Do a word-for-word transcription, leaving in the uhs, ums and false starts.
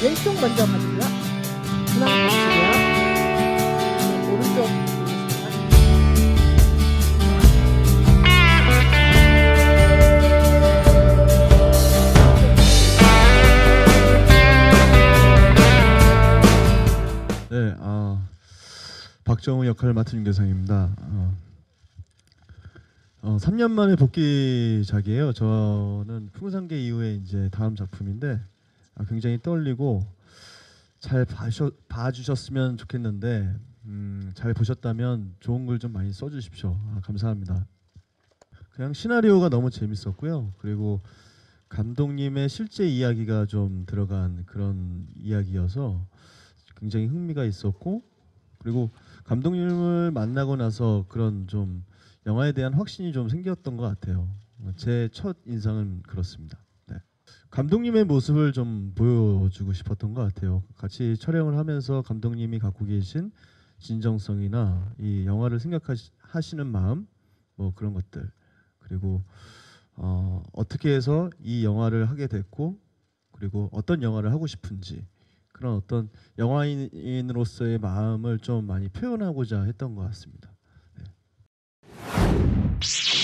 왼쪽 먼저 가볼라. 하나, 둘, 오른쪽. 네, 아 박정우 역할을 맡은 윤계상입니다. 어, 어, 삼 년 만에 복귀작이에요. 저는 풍산개 이후에 이제 다음 작품인데 아, 굉장히 떨리고 잘 봐셔, 봐주셨으면 좋겠는데 음, 잘 보셨다면 좋은 글 좀 많이 써주십시오. 아, 감사합니다. 그냥 시나리오가 너무 재밌었고요. 그리고 감독님의 실제 이야기가 좀 들어간 그런 이야기여서 굉장히 흥미가 있었고, 그리고 감독님을 만나고 나서 그런 좀 영화에 대한 확신이 좀 생겼던 것 같아요. 제 첫 인상은 그렇습니다. 네. 감독님의 모습을 좀 보여주고 싶었던 것 같아요. 같이 촬영을 하면서 감독님이 갖고 계신 진정성이나 이 영화를 생각하시는 마음, 뭐 그런 것들, 그리고 어, 어떻게 해서 이 영화를 하게 됐고, 그리고 어떤 영화를 하고 싶은지, 그런 어떤 영화인으로서의 마음을 좀 많이 표현하고자 했던 것 같습니다. 네.